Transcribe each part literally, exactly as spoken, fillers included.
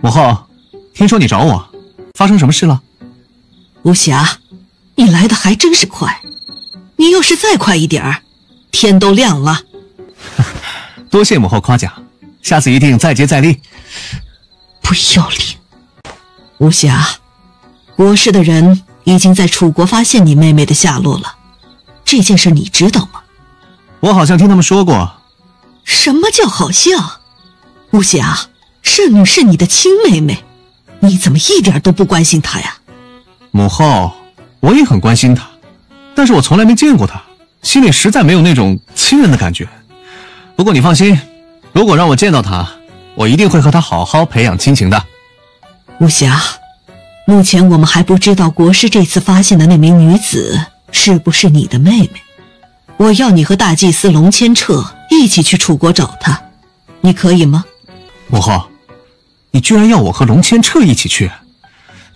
母后，听说你找我，发生什么事了？无暇，你来的还真是快。你要是再快一点儿，天都亮了。多谢母后夸奖，下次一定再接再厉。不要脸！无暇，国师的人已经在楚国发现你妹妹的下落了，这件事你知道吗？我好像听他们说过。什么叫好像？无暇。 圣女是你的亲妹妹，你怎么一点都不关心她呀？母后，我也很关心她，但是我从来没见过她，心里实在没有那种亲人的感觉。不过你放心，如果让我见到她，我一定会和她好好培养亲情的。无暇，目前我们还不知道国师这次发现的那名女子是不是你的妹妹。我要你和大祭司龙千彻一起去楚国找她，你可以吗？母后。 你居然要我和龙千彻一起去，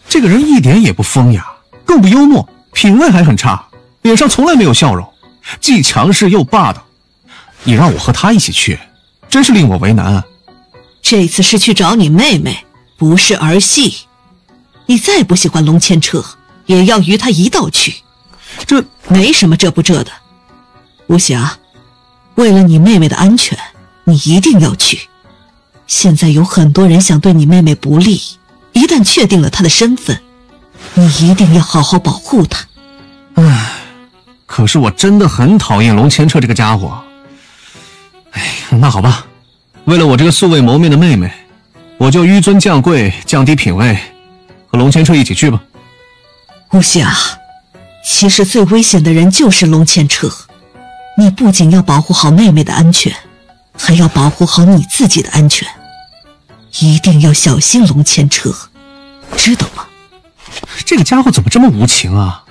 这个人一点也不风雅，更不幽默，品味还很差，脸上从来没有笑容，既强势又霸道。你让我和他一起去，真是令我为难啊。这次是去找你妹妹，不是儿戏。你再不喜欢龙千彻，也要与他一道去。这没什么这不这的。无暇，为了你妹妹的安全，你一定要去。 现在有很多人想对你妹妹不利，一旦确定了她的身份，你一定要好好保护她。唉，可是我真的很讨厌龙千彻这个家伙。哎，那好吧，为了我这个素未谋面的妹妹，我就纡尊降贵，降低品位，和龙千彻一起去吧。无暇，其实最危险的人就是龙千彻。你不仅要保护好妹妹的安全。 还要保护好你自己的安全，一定要小心龙千彻，知道吗？这个家伙怎么这么无情啊！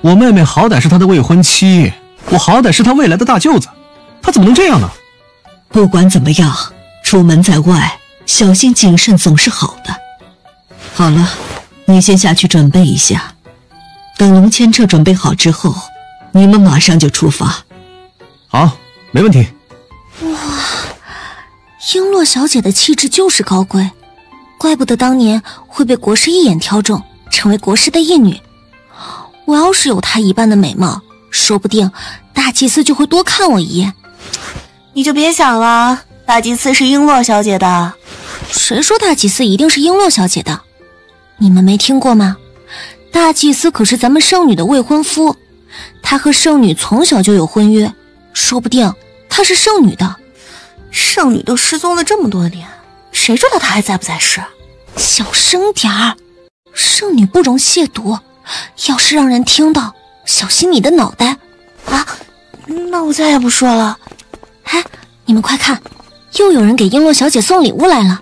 我妹妹好歹是他的未婚妻，我好歹是他未来的大舅子，他怎么能这样呢？不管怎么样，出门在外，小心谨慎总是好的。好了，你先下去准备一下，等龙千彻准备好之后，你们马上就出发。好，没问题。 哇，璎珞小姐的气质就是高贵，怪不得当年会被国师一眼挑中，成为国师的义女。我要是有她一般的美貌，说不定大祭司就会多看我一眼。你就别想了，大祭司是璎珞小姐的。谁说大祭司一定是璎珞小姐的？你们没听过吗？大祭司可是咱们圣女的未婚夫，他和圣女从小就有婚约，说不定。 她是圣女的，圣女都失踪了这么多年，谁知道她还在不在世？小声点儿，圣女不容亵渎，要是让人听到，小心你的脑袋！啊，那我再也不说了。哎，你们快看，又有人给璎珞小姐送礼物来了。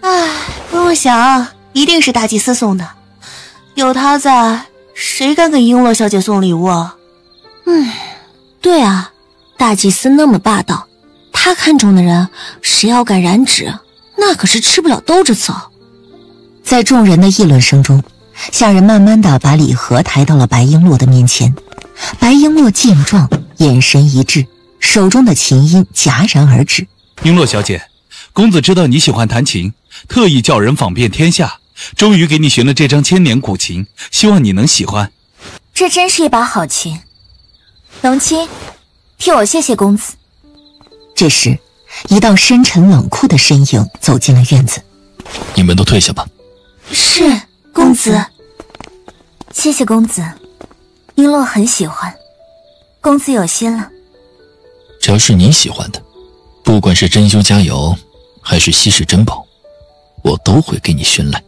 哎，不用想，一定是大祭司送的，有她在，谁敢给璎珞小姐送礼物啊？嗯，对啊。 大祭司那么霸道，他看中的人，谁要敢染指，那可是吃不了兜着走。在众人的议论声中，下人慢慢的把礼盒抬到了白璎珞的面前。白璎珞见状，眼神一滞，手中的琴音戛然而止。璎珞小姐，公子知道你喜欢弹琴，特意叫人访遍天下，终于给你寻了这张千年古琴，希望你能喜欢。这真是一把好琴，龙七。 替我谢谢公子。这时，一道深沉冷酷的身影走进了院子。你们都退下吧。是，公子。谢谢公子，璎珞很喜欢，公子有心了。只要是你喜欢的，不管是珍馐佳肴，还是稀世珍宝，我都会给你寻来。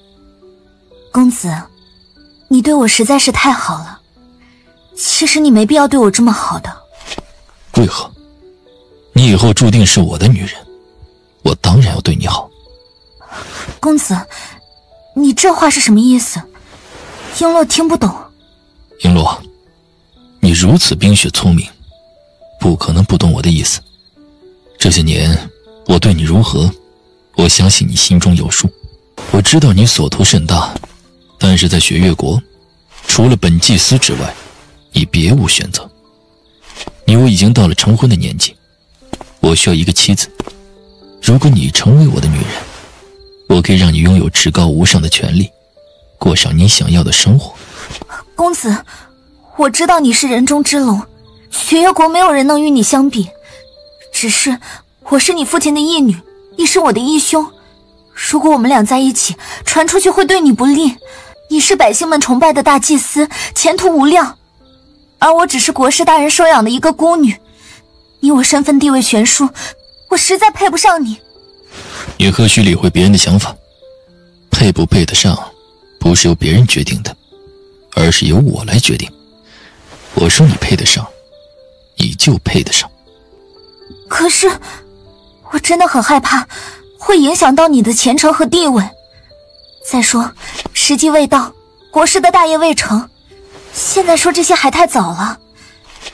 公子，你对我实在是太好了。其实你没必要对我这么好的。 为何？你以后注定是我的女人，我当然要对你好。公子，你这话是什么意思？璎珞听不懂。璎珞，你如此冰雪聪明，不可能不懂我的意思。这些年我对你如何，我相信你心中有数。我知道你所图甚大，但是在雪月国，除了本祭司之外，你别无选择。 你我已经到了成婚的年纪，我需要一个妻子。如果你成为我的女人，我可以让你拥有至高无上的权利，过上你想要的生活。公子，我知道你是人中之龙，雪月国没有人能与你相比。只是我是你父亲的义女，你是我的义兄。如果我们俩在一起，传出去会对你不利。你是百姓们崇拜的大祭司，前途无量。而我只是国师大人收养的一个孤女，你我身份地位悬殊，我实在配不上你。也何须理会别人的想法，配不配得上，不是由别人决定的，而是由我来决定。我说你配得上，你就配得上。可是，我真的很害怕，会影响到你的前程和地位。再说，时机未到，国师的大业未成。现在说这些还太早了，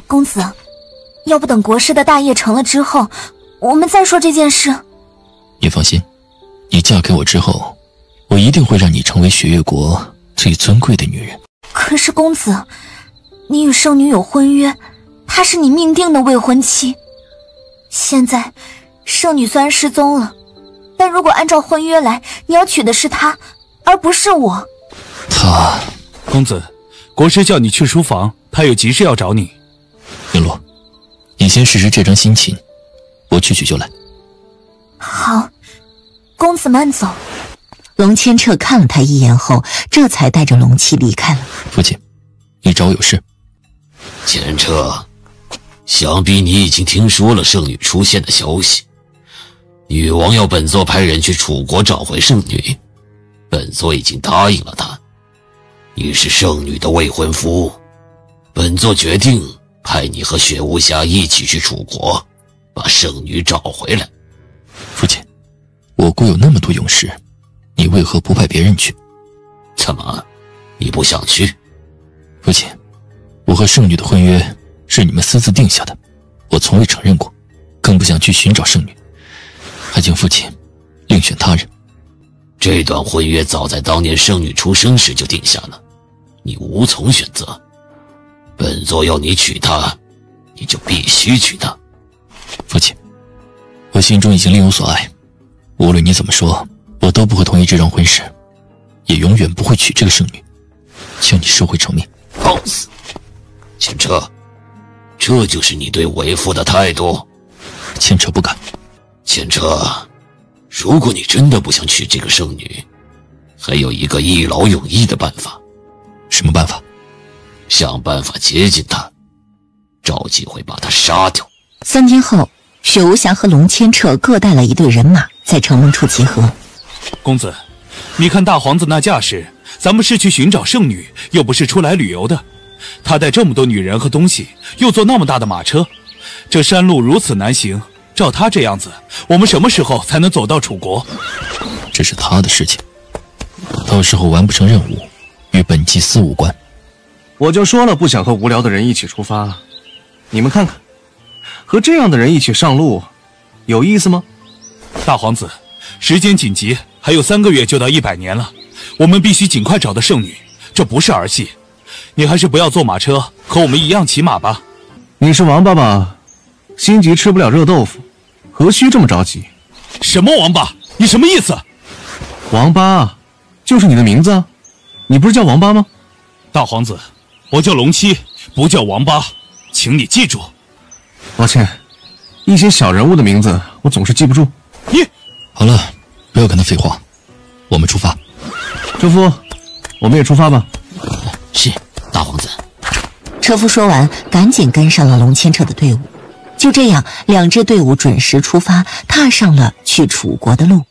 公子，要不等国师的大业成了之后，我们再说这件事。你放心，你嫁给我之后，我一定会让你成为雪月国最尊贵的女人。可是公子，你与圣女有婚约，她是你命定的未婚妻。现在，圣女虽然失踪了，但如果按照婚约来，你要娶的是她，而不是我。她，公子。国师叫你去书房，他有急事要找你。云洛，你先试试这张新琴，我去取就来。好，公子慢走。龙千彻看了他一眼后，这才带着龙七离开了。父亲，你找我有事？千彻，想必你已经听说了圣女出现的消息。女王要本座派人去楚国找回圣女，本座已经答应了她。你是圣女的未婚夫，本座决定派你和雪无暇一起去楚国，把圣女找回来。父亲，我国有那么多勇士，你为何不派别人去？怎么，你不想去？父亲，我和圣女的婚约是你们私自定下的，我从未承认过，更不想去寻找圣女，还请父亲另选他人。这段婚约早在当年圣女出生时就定下了，你无从选择。本座要你娶她，你就必须娶她。父亲，我心中已经另有所爱，无论你怎么说，我都不会同意这桩婚事，也永远不会娶这个圣女。请你收回成命。放肆！千彻，这就是你对为父的态度？千彻不敢。千彻，如果你真的不想娶这个圣女，还有一个一劳永逸的办法。什么办法？想办法接近她，找机会把她杀掉。三天后，雪无暇和龙千彻各带了一队人马，在城门处集合。公子，你看大皇子那架势，咱们是去寻找圣女，又不是出来旅游的。他带这么多女人和东西，又坐那么大的马车，这山路如此难行，照他这样子，我们什么时候才能走到楚国？这是他的事情，到时候完不成任务，与本祭司无关。我就说了，不想和无聊的人一起出发。你们看看，和这样的人一起上路，有意思吗？大皇子，时间紧急，还有三个月就到一百年了，我们必须尽快找到圣女，这不是儿戏。你还是不要坐马车，和我们一样骑马吧。你是王八吧？心急吃不了热豆腐，何须这么着急？什么王八？你什么意思？王八，就是你的名字啊！你不是叫王八吗？大皇子，我叫龙七，不叫王八，请你记住。抱歉，一些小人物的名字我总是记不住。你好了，不要跟他废话，我们出发。车夫，我们也出发吧。是，大皇子。车夫说完，赶紧跟上了龙千彻的队伍。就这样，两支队伍准时出发，踏上了去楚国的路。